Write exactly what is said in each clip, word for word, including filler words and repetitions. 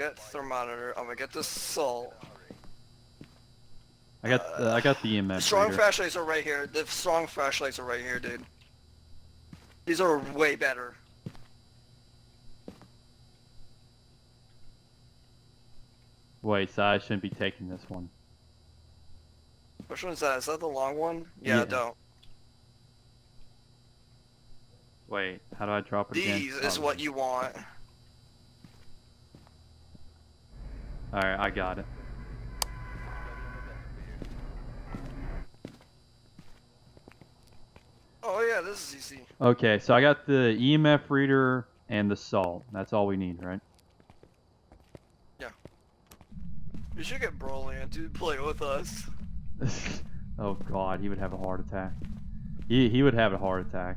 get thermometer. I'm gonna get the salt. I got uh, uh, I got the E M F. Strong reader. Flashlights are right here. The strong flashlights are right here, dude. These are way better. Wait, so I shouldn't be taking this one. Which one's that? Is that the long one? Yeah, yeah. Don't. Wait, how do I drop it These again? These is oh, what man. you want. Alright, I got it. Oh yeah, this is easy. Okay, so I got the E M F reader and the salt. That's all we need, right? Yeah. You should get Brolyan to play with us. Oh god, he would have a heart attack. He, he would have a heart attack.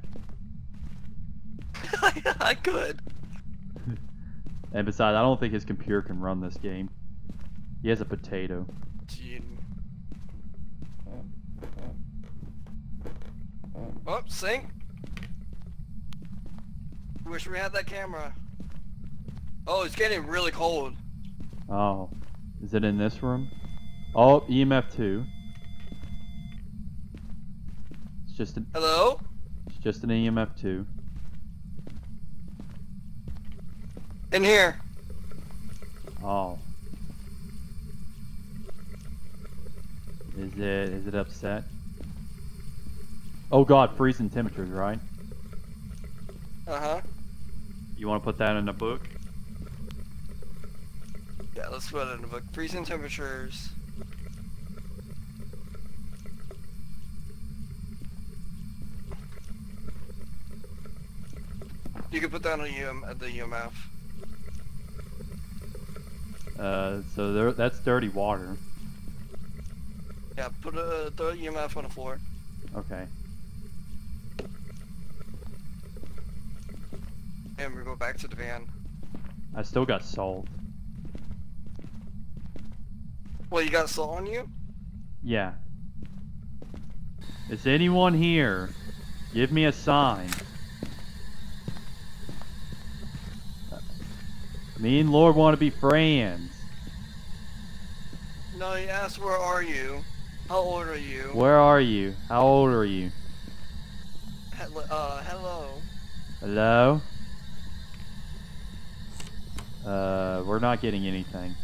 I could. And besides, I don't think his computer can run this game. He has a potato. Jinn. Oh, sink. Wish we had that camera. Oh, it's getting really cold. Oh. Is it in this room? Oh, E M F two. It's just an... Hello? It's just an E M F two. In here. Oh. Is it, is it upset? Oh god, freezing temperatures, right? Uh-huh. You want to put that in a book? Yeah, let's put it in a book. Freezing temperatures. You can put that on U M, at the U M F. Uh, so there, that's dirty water. Yeah, put a dirty E M F on the floor. Okay. And we go back to the van. I still got salt. Well, you got salt on you? Yeah. Is anyone here? Give me a sign. Me and Lord want to be friends. No, he asked, where are you? How old are you? Where are you? How old are you? Hello, uh, hello. Hello? Uh, we're not getting anything.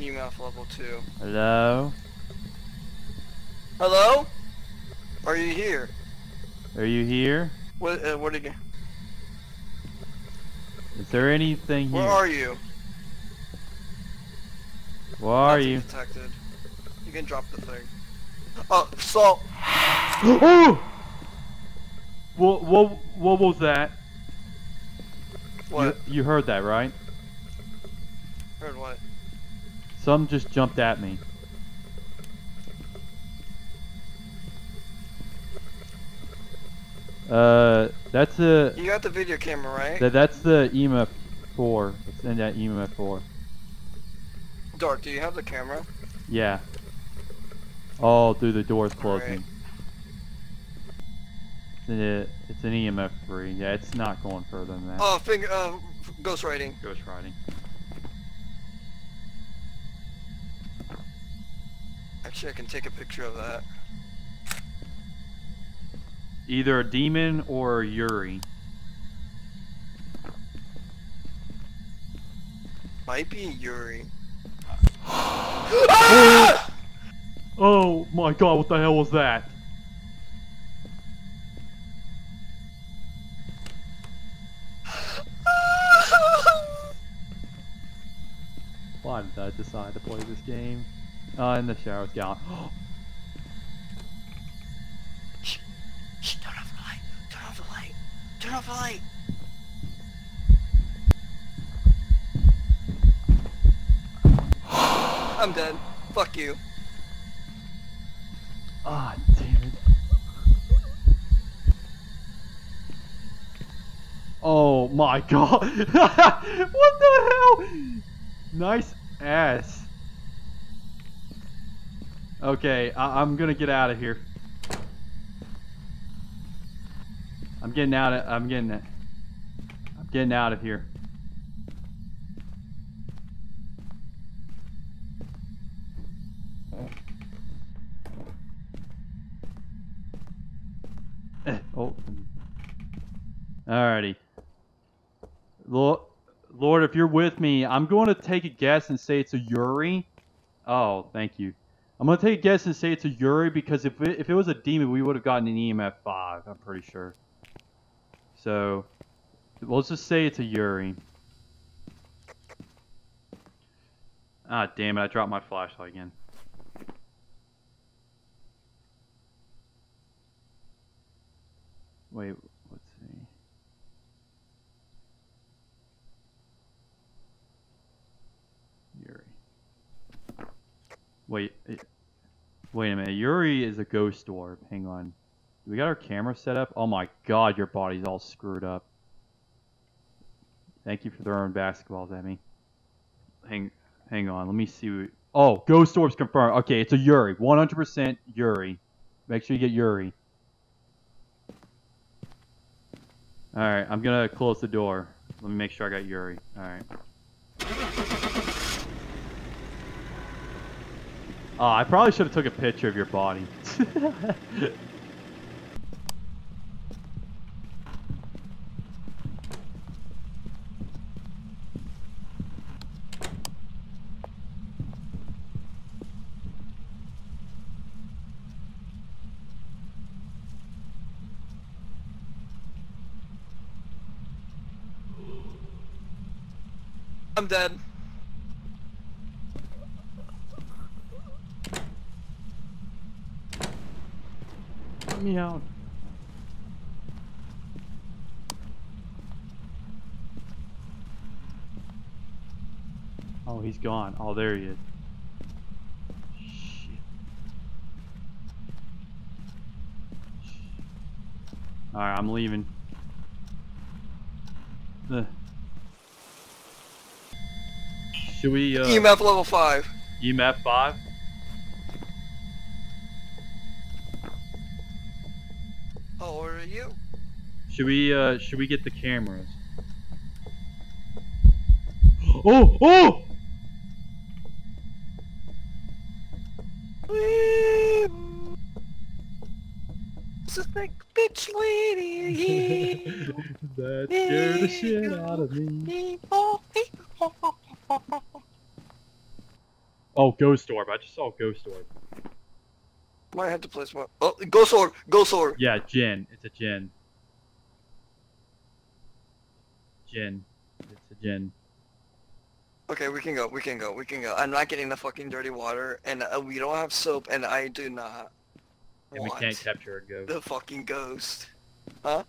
E M F level two. Hello? Hello? Are you here? Are you here? What, uh, what again? Is there anything here? Where are you? Where are you? Detected. You can drop the thing. Oh, salt! What, what, what was that? What? You, you heard that, right? Heard what? Some just jumped at me. Uh, that's a... You got the video camera, right? Th that's the E M F four. It's in that E M F four. Dark, do you have the camera? Yeah. Oh, dude, the door's closing. Right. It's an E M F three. Yeah, it's not going further than that. Oh, finger, uh, ghost riding. Ghost riding. Actually, I can take a picture of that. Either a demon or a Yurei. Might be a Yurei. Ah! Oh my god, what the hell was that? Why did I decide to play this game? Uh, in the shower's gone. Turn off the light. I'm dead. Fuck you. Ah, oh, damn it. Oh my god. What the hell? Nice ass. Okay, I I'm gonna get out of here. I'm getting out of I'm getting I'm getting out of here. Alrighty. Lord, Lord, if you're with me, I'm going to take a guess and say it's a Yurei. Oh, thank you. I'm going to take a guess and say it's a Yurei because if it, if it was a demon, we would have gotten an E M F five, I'm pretty sure. So, let's just say it's a Yurei. Ah, damn it, I dropped my flashlight again. Wait, let's see. Yurei. Wait, wait a minute. Yurei is a ghost orb. Hang on. We got our camera set up? Oh my god, your body's all screwed up. Thank you for throwing basketballs at me. Hang hang on, let me see. What, oh, ghost orbs confirmed. Okay, it's a Yurei. one hundred percent Yurei. Make sure you get Yurei. Alright, I'm gonna close the door. Let me make sure I got Yurei. Alright. Oh, I probably should have took a picture of your body. I'm dead. Let me out. Oh, he's gone. Oh, there he is. Shit. Alright, I'm leaving. Ugh. Should we, uh, E M F level five. E M F five? How old are you? Should we, uh, should we get the cameras? Oh! Oh! Leave! This is like, bitch lady! That scared the shit out of me. Oh, ghost orb. I just saw ghost orb. Might have to place one. Oh, ghost orb. Ghost orb. Yeah, Jinn. It's a Jinn. Jinn. It's a Jinn. Okay, we can go. We can go. We can go. I'm not getting the fucking dirty water, and uh, we don't have soap, and I do not and want we can't capture a ghost. The fucking ghost. Huh?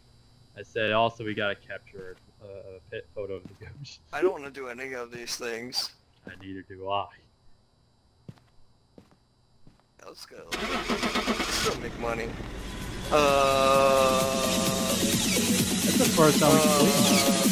I said also we gotta capture a, a pit photo of the ghost. I don't want to do any of these things. And neither do I. Let's go. Let's still make money. Uh. That's the first time we uh,